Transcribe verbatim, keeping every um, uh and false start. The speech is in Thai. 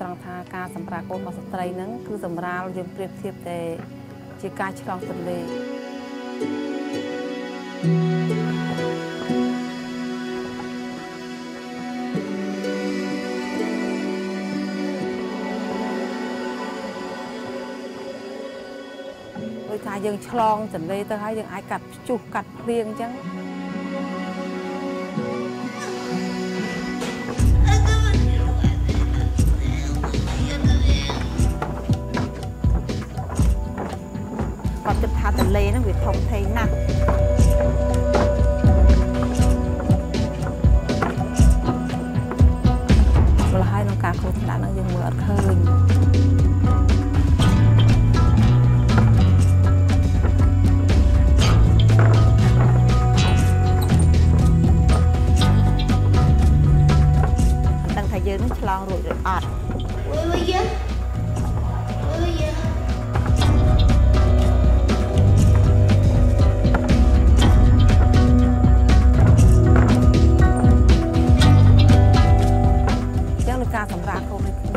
ตรังทาการสัมปรากฏมาสตรีนั้นคือสัมราลยืมเปรียบเทียบแต่เจกาชลองตนเลยโดยทายยังชลองตนเลยแต่ทายยังไอกัดจุกกัดเพลียงจังจะทาแต่เลนะวิทย์ทองไทยนะเวลาให้น้องกาโคตรหลานน้องยังเมื่อคืนตั้งทายเยอะนึกฉลองรวยรวยอัดการสำราญโควิดนี้